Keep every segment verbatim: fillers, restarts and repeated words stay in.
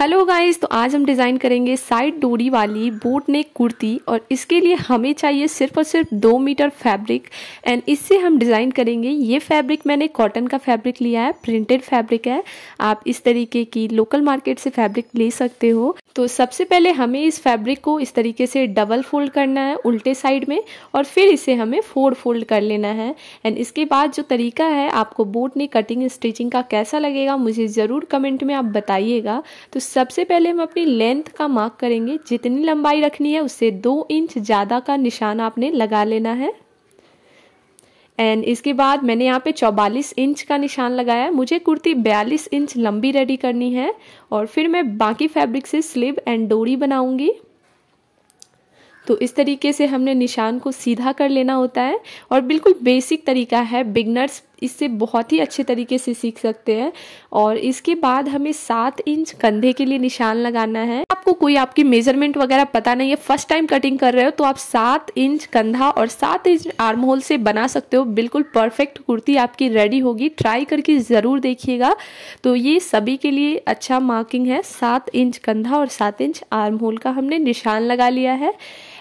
Hello guys, तो आज हम डिज़ाइन करेंगे साइड डोरी वाली बोट नेक कुर्ती और इसके लिए हमें चाहिए सिर्फ और सिर्फ दो मीटर फैब्रिक एंड इससे हम डिज़ाइन करेंगे। ये फैब्रिक मैंने कॉटन का फैब्रिक लिया है, प्रिंटेड फैब्रिक है। आप इस तरीके की लोकल मार्केट से फैब्रिक ले सकते हो। तो सबसे पहले हमें इस फैब्रिक को इस तरीके से डबल फोल्ड करना है उल्टे साइड में और फिर इसे हमें फोर फोल्ड कर लेना है। एंड इसके बाद जो तरीका है आपको बोट नेक कटिंग स्टिचिंग का कैसा लगेगा मुझे ज़रूर कमेंट में आप बताइएगा। तो सबसे पहले हम अपनी लेंथ का मार्क करेंगे, जितनी लंबाई रखनी है उससे दो इंच ज़्यादा का निशान आपने लगा लेना है। एंड इसके बाद मैंने यहाँ पे चौवालीस इंच का निशान लगाया है, मुझे कुर्ती बयालीस इंच लंबी रेडी करनी है और फिर मैं बाकी फैब्रिक से स्लीव एंड डोरी बनाऊंगी। तो इस तरीके से हमने निशान को सीधा कर लेना होता है और बिल्कुल बेसिक तरीका है, बिगनर्स इससे बहुत ही अच्छे तरीके से सीख सकते हैं। और इसके बाद हमें सात इंच कंधे के लिए निशान लगाना है। आपको कोई आपकी मेजरमेंट वगैरह पता नहीं है, फर्स्ट टाइम कटिंग कर रहे हो तो आप सात इंच कंधा और सात इंच आर्म होल से बना सकते हो। बिल्कुल परफेक्ट कुर्ती आपकी रेडी होगी, ट्राई करके ज़रूर देखिएगा। तो ये सभी के लिए अच्छा मार्किंग है, सात इंच कंधा और सात इंच आर्म होल का हमने निशान लगा लिया है।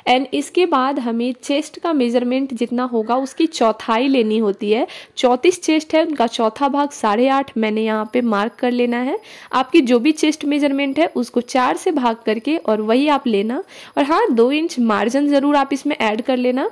एंड इसके बाद हमें चेस्ट का मेजरमेंट जितना होगा उसकी चौथाई लेनी होती है। चौंतीस चेस्ट है, उनका चौथा भाग साढ़े आठ मैंने यहाँ पे मार्क कर लेना है। आपकी जो भी चेस्ट मेजरमेंट है उसको चार से भाग करके और वही आप लेना, और हाँ दो इंच मार्जिन ज़रूर आप इसमें ऐड कर लेना।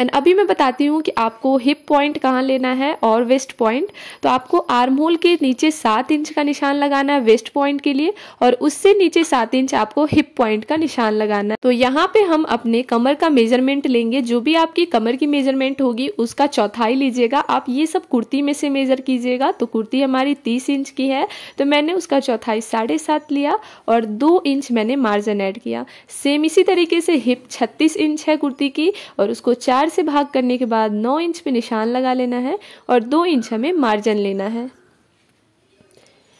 एंड अभी मैं बताती हूँ कि आपको हिप पॉइंट कहाँ लेना है और वेस्ट पॉइंट। तो आपको आर्म होल के नीचे सात इंच का निशान लगाना है वेस्ट पॉइंट के लिए, और उससे नीचे सात इंच आपको हिप पॉइंट का निशान लगाना है। तो यहाँ पे हम अपने कमर का मेजरमेंट लेंगे, जो भी आपकी कमर की मेजरमेंट होगी उसका चौथाई लीजिएगा। आप ये सब कुर्ती में से मेजर कीजिएगा। तो कुर्ती हमारी तीस इंच की है, तो मैंने उसका चौथाई साढ़े सात लिया और दो इंच मैंने मार्जिन ऐड किया। सेम इसी तरीके से हिप छत्तीस इंच है कुर्ती की, और उसको चार से भाग करने के बाद नौ इंच पे निशान लगा लेना है और दो इंच हमें मार्जिन लेना है।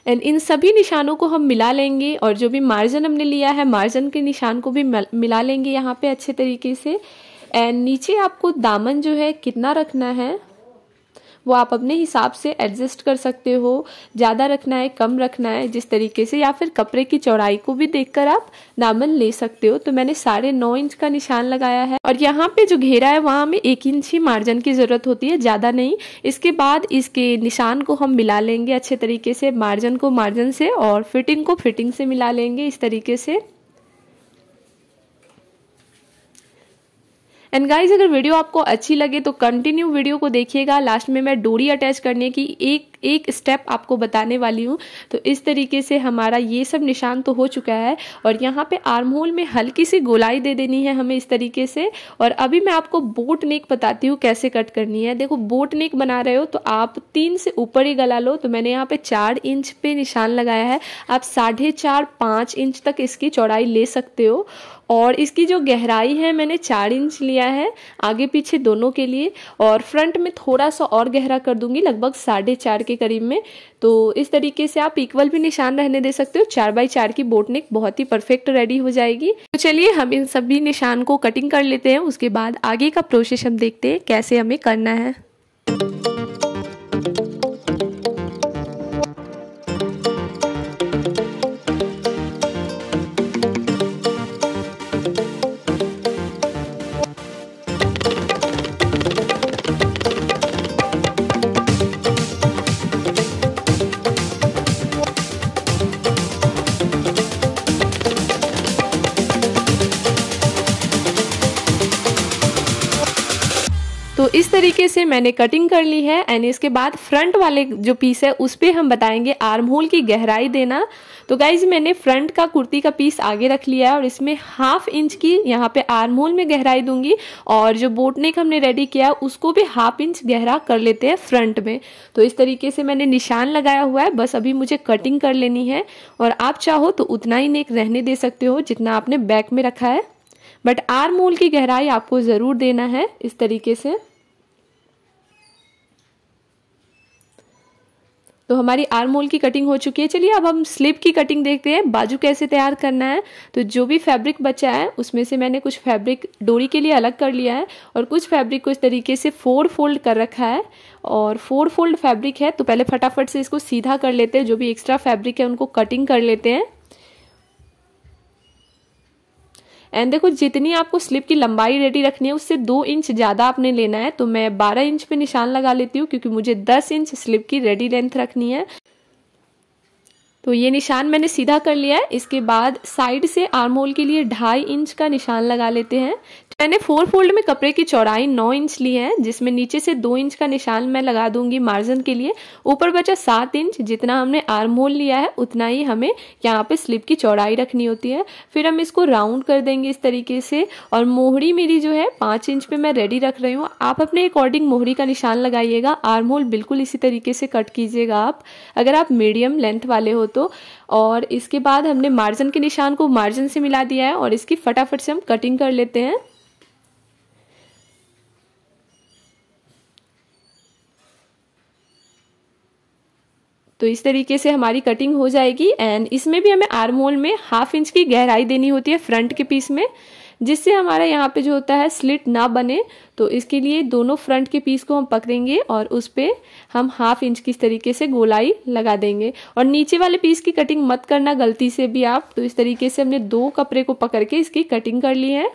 एंड इन सभी निशानों को हम मिला लेंगे और जो भी मार्जिन हमने लिया है मार्जिन के निशान को भी मिला लेंगे यहाँ पे अच्छे तरीके से। एंड नीचे आपको दामन जो है कितना रखना है वो आप अपने हिसाब से एडजस्ट कर सकते हो, ज़्यादा रखना है कम रखना है जिस तरीके से, या फिर कपड़े की चौड़ाई को भी देखकर आप दामन ले सकते हो। तो मैंने साढ़े नौ इंच का निशान लगाया है और यहाँ पे जो घेरा है वहाँ हमें एक इंच ही मार्जिन की ज़रूरत होती है, ज़्यादा नहीं। इसके बाद इसके निशान को हम मिला लेंगे अच्छे तरीके से, मार्जिन को मार्जिन से और फिटिंग को फिटिंग से मिला लेंगे इस तरीके से। एंड गाइज, अगर वीडियो आपको अच्छी लगे तो कंटिन्यू वीडियो को देखिएगा। लास्ट में मैं डोरी अटैच करने की एक एक स्टेप आपको बताने वाली हूँ। तो इस तरीके से हमारा ये सब निशान तो हो चुका है और यहाँ पे आर्म होल में हल्की सी गोलाई दे देनी है हमें इस तरीके से। और अभी मैं आपको बोट नेक बताती हूँ कैसे कट करनी है। देखो, बोट नेक बना रहे हो तो आप तीन से ऊपर ही गला लो। तो मैंने यहाँ पे चार इंच पे निशान लगाया है, आप साढ़े चार पाँच इंच तक इसकी चौड़ाई ले सकते हो। और इसकी जो गहराई है मैंने चार इंच लिया है आगे पीछे दोनों के लिए, और फ्रंट में थोड़ा सा और गहरा कर दूंगी लगभग साढ़े चार के करीब में। तो इस तरीके से आप इक्वल भी निशान रहने दे सकते हो। चार बाई चार की बोट नेक बहुत ही परफेक्ट रेडी हो जाएगी। तो चलिए हम इन सभी निशान को कटिंग कर लेते हैं, उसके बाद आगे का प्रोसेस हम देखते हैं कैसे हमें करना है। तो इस तरीके से मैंने कटिंग कर ली है। एंड इसके बाद फ्रंट वाले जो पीस है उस पर हम बताएंगे आर्म होल की गहराई देना। तो गाइज, मैंने फ्रंट का कुर्ती का पीस आगे रख लिया है और इसमें हाफ इंच की यहाँ पे आर्म होल में गहराई दूंगी, और जो बोट नेक हमने रेडी किया है उसको भी हाफ इंच गहरा कर लेते हैं फ्रंट में। तो इस तरीके से मैंने निशान लगाया हुआ है, बस अभी मुझे कटिंग कर लेनी है। और आप चाहो तो उतना ही नेक रहने दे सकते हो जितना आपने बैक में रखा है, बट आर्म होल की गहराई आपको ज़रूर देना है इस तरीके से। तो हमारी आर्म होल की कटिंग हो चुकी है। चलिए अब हम स्लीव की कटिंग देखते हैं, बाजू कैसे तैयार करना है। तो जो भी फैब्रिक बचा है उसमें से मैंने कुछ फैब्रिक डोरी के लिए अलग कर लिया है और कुछ फैब्रिक को इस तरीके से फोर फोल्ड कर रखा है, और फोर फोल्ड फैब्रिक है तो पहले फटाफट से इसको सीधा कर लेते हैं। जो भी एक्स्ट्रा फैब्रिक है उनको कटिंग कर लेते हैं। एंड देखो, जितनी आपको स्लीव की लंबाई रेडी रखनी है उससे दो इंच ज़्यादा आपने लेना है, तो मैं बारह इंच पे निशान लगा लेती हूँ क्योंकि मुझे दस इंच स्लीव की रेडी लेंथ रखनी है। तो ये निशान मैंने सीधा कर लिया है। इसके बाद साइड से आर्म होल के लिए ढाई इंच का निशान लगा लेते हैं। मैंने फोर फोल्ड में कपड़े की चौड़ाई नौ इंच ली है, जिसमें नीचे से दो इंच का निशान मैं लगा दूंगी मार्जिन के लिए। ऊपर बचा सात इंच, जितना हमने आर्म होल लिया है उतना ही हमें यहाँ पे स्लीव की चौड़ाई रखनी होती है। फिर हम इसको राउंड कर देंगे इस तरीके से, और मोहरी मेरी जो है पाँच इंच पे मैं रेडी रख रही हूँ। आप अपने अकॉर्डिंग मोहरी का निशान लगाइएगा। आर्म होल बिल्कुल इसी तरीके से कट कीजिएगा आप, अगर आप मीडियम लेंथ वाले हो तो। और इसके बाद हमने मार्जिन के निशान को मार्जिन से मिला दिया है और इसकी फटाफट से हम कटिंग कर लेते हैं। तो इस तरीके से हमारी कटिंग हो जाएगी। एंड इसमें भी हमें आर्म होल में हाफ इंच की गहराई देनी होती है फ्रंट के पीस में, जिससे हमारा यहाँ पे जो होता है स्लिट ना बने। तो इसके लिए दोनों फ्रंट के पीस को हम पकड़ेंगे और उस पर हम हाफ इंच की इस तरीके से गोलाई लगा देंगे। और नीचे वाले पीस की कटिंग मत करना गलती से भी आप। तो इस तरीके से हमने दो कपड़े को पकड़ के इसकी कटिंग कर ली है।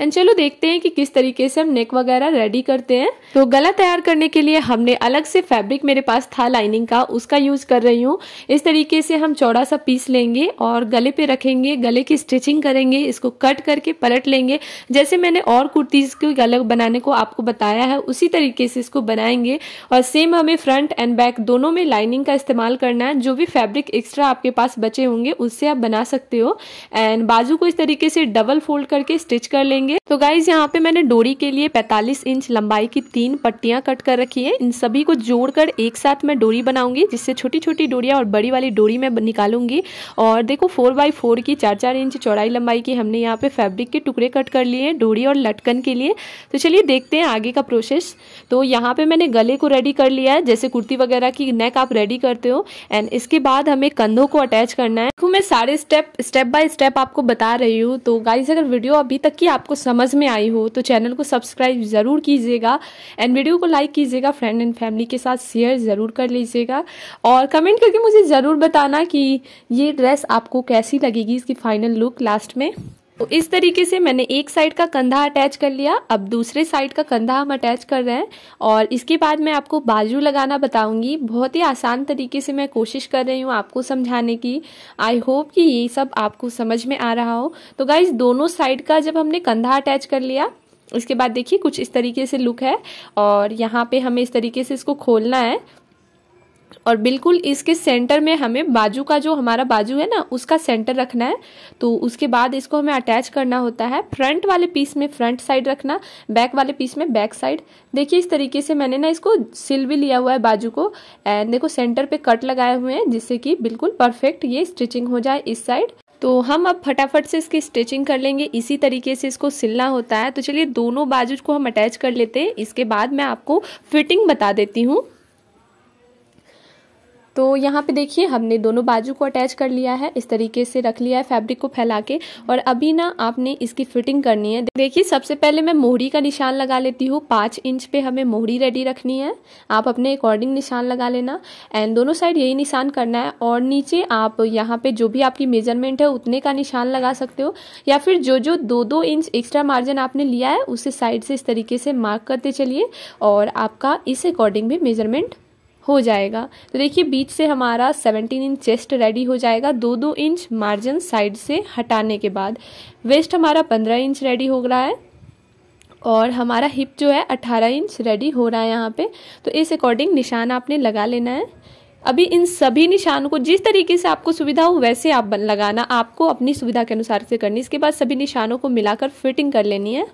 एंड चलो देखते हैं कि किस तरीके से हम नेक वगैरह रेडी करते हैं। तो गला तैयार करने के लिए हमने अलग से फैब्रिक मेरे पास था लाइनिंग का, उसका यूज कर रही हूँ। इस तरीके से हम चौड़ा सा पीस लेंगे और गले पे रखेंगे, गले की स्टिचिंग करेंगे, इसको कट करके पलट लेंगे। जैसे मैंने और कुर्तीज के गले बनाने को आपको बताया है उसी तरीके से इसको बनाएंगे। और सेम हमें फ्रंट एंड बैक दोनों में लाइनिंग का इस्तेमाल करना है। जो भी फैब्रिक एक्स्ट्रा आपके पास बचे होंगे उससे आप बना सकते हो। एंड बाजू को इस तरीके से डबल फोल्ड करके स्टिच कर लेंगे। तो गाइज यहाँ पे मैंने डोरी के लिए पैंतालीस इंच लंबाई की तीन पट्टियां कट कर रखी है। इन सभी को जोड़कर एक साथ मैं डोरी बनाऊंगी, जिससे छोटी छोटी डोरियां और बड़ी वाली डोरी मैं निकालूंगी। और देखो फोर बाई फोर की चार चार इंच चौड़ाई लंबाई की हमने यहाँ पे फैब्रिक के टुकड़े कट कर लिए हैं डोरी और लटकन के लिए। तो चलिए देखते हैं आगे का प्रोसेस। तो यहाँ पे मैंने गले को रेडी कर लिया है, जैसे कुर्ती वगैरह की नेक आप रेडी करते हो। एंड इसके बाद हमें कंधों को अटैच करना है। तो मैं सारे स्टेप स्टेप बाय स्टेप आपको बता रही हूँ। तो गाइज अगर वीडियो अभी तक की आपको समझ में आई हो तो चैनल को सब्सक्राइब जरूर कीजिएगा एंड वीडियो को लाइक कीजिएगा, फ्रेंड एंड फैमिली के साथ शेयर ज़रूर कर लीजिएगा। और कमेंट करके मुझे ज़रूर बताना कि ये ड्रेस आपको कैसी लगेगी, इसकी फाइनल लुक लास्ट में। तो इस तरीके से मैंने एक साइड का कंधा अटैच कर लिया। अब दूसरे साइड का कंधा हम अटैच कर रहे हैं और इसके बाद मैं आपको बाजू लगाना बताऊंगी। बहुत ही आसान तरीके से मैं कोशिश कर रही हूँ आपको समझाने की। आई होप कि ये सब आपको समझ में आ रहा हो। तो गाइज दोनों साइड का जब हमने कंधा अटैच कर लिया, इसके बाद देखिए कुछ इस तरीके से लुक है। और यहाँ पे हमें इस तरीके से इसको खोलना है और बिल्कुल इसके सेंटर में हमें बाजू का जो हमारा बाजू है ना उसका सेंटर रखना है। तो उसके बाद इसको हमें अटैच करना होता है। फ्रंट वाले पीस में फ्रंट साइड रखना, बैक वाले पीस में बैक साइड। देखिए इस तरीके से मैंने ना इसको सिल भी लिया हुआ है बाजू को। एंड देखो सेंटर पे कट लगाए हुए हैं, जिससे कि बिल्कुल परफेक्ट ये स्टिचिंग हो जाए इस साइड। तो हम अब फटाफट से इसकी स्टिचिंग कर लेंगे। इसी तरीके से इसको सिलना होता है। तो चलिए दोनों बाजू को हम अटैच कर लेते हैं। इसके बाद मैं आपको फिटिंग बता देती हूँ। तो यहाँ पे देखिए हमने दोनों बाजू को अटैच कर लिया है, इस तरीके से रख लिया है फैब्रिक को फैला के। और अभी ना आपने इसकी फिटिंग करनी है। देखिए सबसे पहले मैं मोहरी का निशान लगा लेती हूँ। पाँच इंच पे हमें मोहरी रेडी रखनी है, आप अपने अकॉर्डिंग निशान लगा लेना। एंड दोनों साइड यही निशान करना है। और नीचे आप यहाँ पे जो भी आपकी मेजरमेंट है उतने का निशान लगा सकते हो, या फिर जो जो दो दो इंच एक्स्ट्रा मार्जिन आपने लिया है उसे साइड से इस तरीके से मार्क करते चलिए और आपका इस अकॉर्डिंग भी मेजरमेंट हो जाएगा। तो देखिए बीच से हमारा सत्रह इंच चेस्ट रेडी हो जाएगा, दो दो इंच मार्जिन साइड से हटाने के बाद। वेस्ट हमारा पंद्रह इंच रेडी हो रहा है और हमारा हिप जो है अठारह इंच रेडी हो रहा है यहाँ पे। तो इस अकॉर्डिंग निशान आपने लगा लेना है। अभी इन सभी निशानों को जिस तरीके से आपको सुविधा हो वैसे आप लगाना, आपको अपनी सुविधा के अनुसार से करनी। इसके बाद सभी निशानों को मिलाकर फिटिंग कर लेनी है।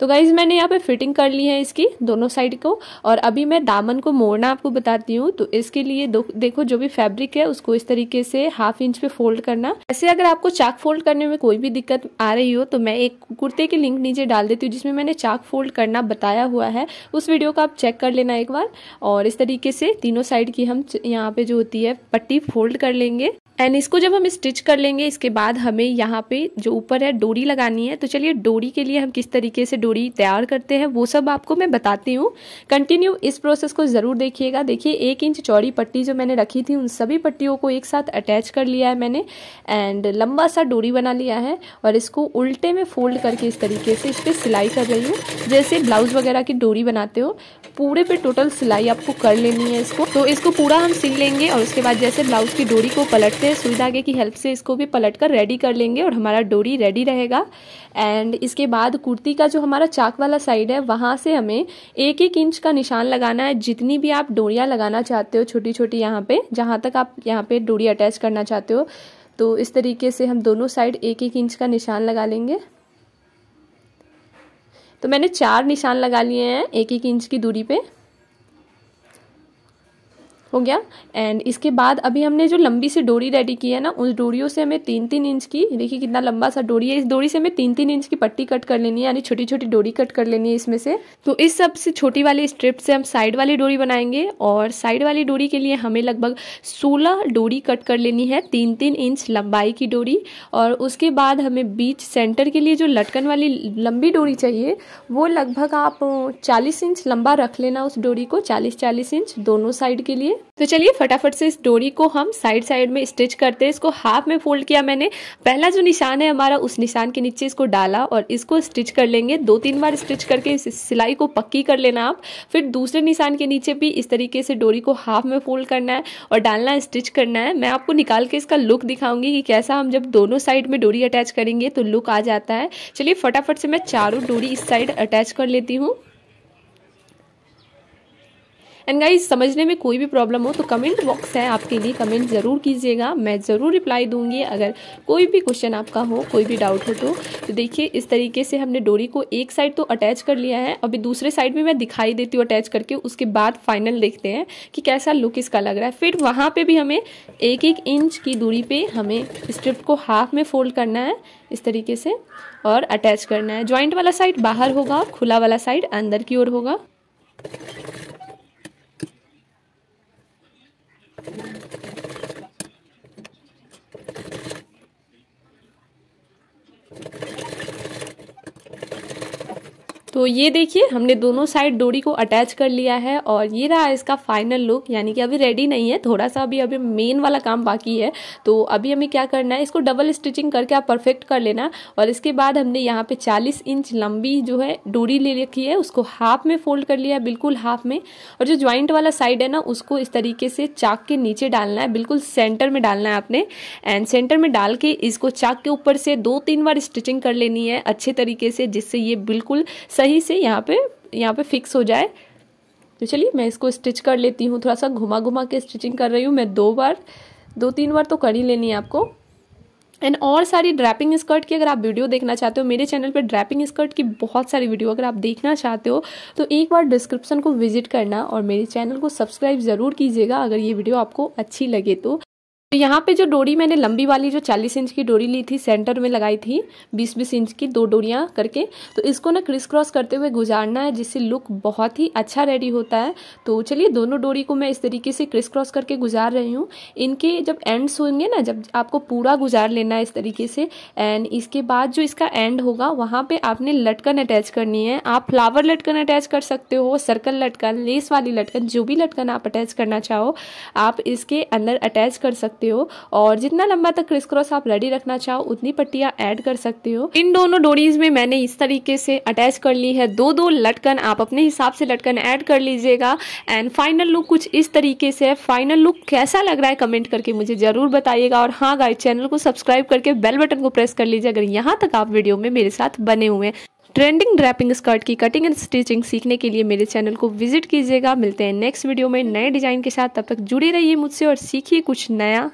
तो गाइज मैंने यहाँ पे फिटिंग कर ली है इसकी दोनों साइड को, और अभी मैं दामन को मोड़ना आपको बताती हूँ। तो इसके लिए देखो जो भी फैब्रिक है उसको इस तरीके से हाफ इंच पे फोल्ड करना। ऐसे अगर आपको चाक फोल्ड करने में कोई भी दिक्कत आ रही हो तो मैं एक कुर्ते की लिंक नीचे डाल देती हूँ जिसमें मैंने चाक फोल्ड करना बताया हुआ है, उस वीडियो को आप चेक कर लेना एक बार। और इस तरीके से तीनों साइड की हम यहाँ पे जो होती है पट्टी फोल्ड कर लेंगे एंड इसको जब हम स्टिच कर लेंगे इसके बाद हमें यहाँ पे जो ऊपर है डोरी लगानी है। तो चलिए डोरी के लिए हम किस तरीके से डोरी तैयार करते हैं वो सब आपको मैं बताती हूँ, कंटिन्यू इस प्रोसेस को ज़रूर देखिएगा। देखिए एक इंच चौड़ी पट्टी जो मैंने रखी थी उन सभी पट्टियों को एक साथ अटैच कर लिया है मैंने एंड लंबा सा डोरी बना लिया है और इसको उल्टे में फोल्ड करके इस तरीके से इस पर सिलाई कर रही हूँ, जैसे ब्लाउज वगैरह की डोरी बनाते हो पूरे पे टोटल सिलाई आपको कर लेनी है इसको। तो इसको पूरा हम सिल लेंगे और उसके बाद जैसे ब्लाउज की डोरी को पलटते सुई धागे की हेल्प से इसको भी पलट कर रेडी कर लेंगे और हमारा डोरी रेडी रहेगा। एंड इसके बाद कुर्ती का जो हमारा चाक वाला साइड है वहां से हमें एक एक इंच का निशान लगाना है, जितनी भी आप डोरियां लगाना चाहते हो छोटी छोटी यहाँ पे, जहां तक आप यहाँ पे डोरी अटैच करना चाहते हो। तो इस तरीके से हम दोनों साइड एक एक इंच का निशान लगा लेंगे। तो मैंने चार निशान लगा लिए हैं एक एक इंच की दूरी पे, हो गया। एंड इसके बाद अभी हमने जो लंबी सी डोरी रेडी की है ना उस डोरियों से हमें तीन तीन इंच की, देखिए कितना लंबा सा डोरी है, इस डोरी से हमें तीन तीन इंच की पट्टी कट कर लेनी है, यानी छोटी छोटी डोरी कट कर लेनी है इसमें से। तो इस सब से छोटी वाली स्ट्रिप से हम साइड वाली डोरी बनाएंगे और साइड वाली डोरी के लिए हमें लगभग सोलह डोरी कट कर लेनी है, तीन तीन इंच लंबाई की डोरी। और उसके बाद हमें बीच सेंटर के लिए जो लटकन वाली लंबी डोरी चाहिए वो लगभग आप चालीस इंच लंबा रख लेना उस डोरी को, चालीस चालीस इंच दोनों साइड के लिए। तो चलिए फटाफट से इस डोरी को हम साइड साइड में स्टिच करते हैं। इसको हाफ में फोल्ड किया मैंने, पहला जो निशान है हमारा उस निशान के नीचे इसको डाला और इसको स्टिच कर लेंगे। दो तीन बार स्टिच करके इस सिलाई को पक्की कर लेना आप। फिर दूसरे निशान के नीचे भी इस तरीके से डोरी को हाफ में फोल्ड करना है और डालना स्टिच करना है। मैं आपको निकाल के इसका लुक दिखाऊंगी कि कैसा हम जब दोनों साइड में डोरी अटैच करेंगे तो लुक आ जाता है। चलिए फटाफट से मैं चारों डोरी इस साइड अटैच कर लेती हूँ। एंड गाइस समझने में कोई भी प्रॉब्लम हो तो कमेंट बॉक्स है आपके लिए, कमेंट ज़रूर कीजिएगा, मैं ज़रूर रिप्लाई दूंगी अगर कोई भी क्वेश्चन आपका हो, कोई भी डाउट हो तो। तो देखिए इस तरीके से हमने डोरी को एक साइड तो अटैच कर लिया है, अभी दूसरे साइड भी मैं दिखाई देती हूँ अटैच करके, उसके बाद फाइनल देखते हैं कि कैसा लुक इसका लग रहा है। फिर वहाँ पर भी हमें एक एक इंच की दूरी पर हमें स्ट्रिप को हाफ में फोल्ड करना है इस तरीके से और अटैच करना है। ज्वाइंट वाला साइड बाहर होगा और खुला वाला साइड अंदर की ओर होगा। तो ये देखिए हमने दोनों साइड डोरी को अटैच कर लिया है और ये रहा इसका फाइनल लुक, यानी कि अभी रेडी नहीं है, थोड़ा सा अभी अभी मेन वाला काम बाकी है। तो अभी हमें क्या करना है, इसको डबल स्टिचिंग करके आप परफेक्ट कर लेना। और इसके बाद हमने यहाँ पे चालीस इंच लंबी जो है डोरी ले रखी है उसको हाफ में फोल्ड कर लिया है, बिल्कुल हाफ में। और जो ज्वाइंट वाला साइड है ना उसको इस तरीके से चाक के नीचे डालना है, बिल्कुल सेंटर में डालना है आपने। एंड सेंटर में डाल के इसको चाक के ऊपर से दो तीन बार स्टिचिंग कर लेनी है अच्छे तरीके से, जिससे ये बिल्कुल सही से यहाँ पे यहाँ पे फिक्स हो जाए। तो चलिए मैं इसको स्टिच कर लेती हूँ, थोड़ा सा घुमा घुमा के स्टिचिंग कर रही हूँ मैं, दो बार दो तीन बार तो कर ही लेनी है आपको। एंड और सारी ड्रैपिंग स्कर्ट की अगर आप वीडियो देखना चाहते हो, मेरे चैनल पे ड्रैपिंग स्कर्ट की बहुत सारी वीडियो अगर आप देखना चाहते हो तो एक बार डिस्क्रिप्शन को विजिट करना और मेरे चैनल को सब्सक्राइब ज़रूर कीजिएगा अगर ये वीडियो आपको अच्छी लगे तो। तो यहाँ पे जो डोरी मैंने लंबी वाली जो चालीस इंच की डोरी ली थी सेंटर में लगाई थी बीस बीस इंच की दो डोरियाँ करके, तो इसको ना क्रिस क्रॉस करते हुए गुजारना है जिससे लुक बहुत ही अच्छा रेडी होता है। तो चलिए दोनों डोरी को मैं इस तरीके से क्रिस क्रॉस करके गुजार रही हूँ। इनके जब एंड्स होंगे ना, जब आपको पूरा गुजार लेना है इस तरीके से। एंड इसके बाद जो इसका एंड होगा वहाँ पर आपने लटकन अटैच करनी है। आप फ्लावर लटकन अटैच कर सकते हो, सर्कल लटकन, लेस वाली लटकन, जो भी लटकन आप अटैच करना चाहो आप इसके अंदर अटैच कर सकते हो। और जितना लंबा तक क्रिस क्रॉस आप रेडी रखना चाहो उतनी पट्टियां ऐड कर सकते हो। इन दोनों डोरीज में मैंने इस तरीके से अटैच कर ली है दो दो लटकन, आप अपने हिसाब से लटकन ऐड कर लीजिएगा। एंड फाइनल लुक कुछ इस तरीके से है। फाइनल लुक कैसा लग रहा है कमेंट करके मुझे जरूर बताइएगा। और हाँ गाइस, चैनल को सब्सक्राइब करके बेल बटन को प्रेस कर लीजिए अगर यहाँ तक आप वीडियो में मेरे साथ बने हुए हैं। ट्रेंडिंग ड्रैपिंग स्कर्ट की कटिंग एंड स्टिचिंग सीखने के लिए मेरे चैनल को विजिट कीजिएगा। मिलते हैं नेक्स्ट वीडियो में नए डिजाइन के साथ, तब तक जुड़े रहिए मुझसे और सीखिए कुछ नया।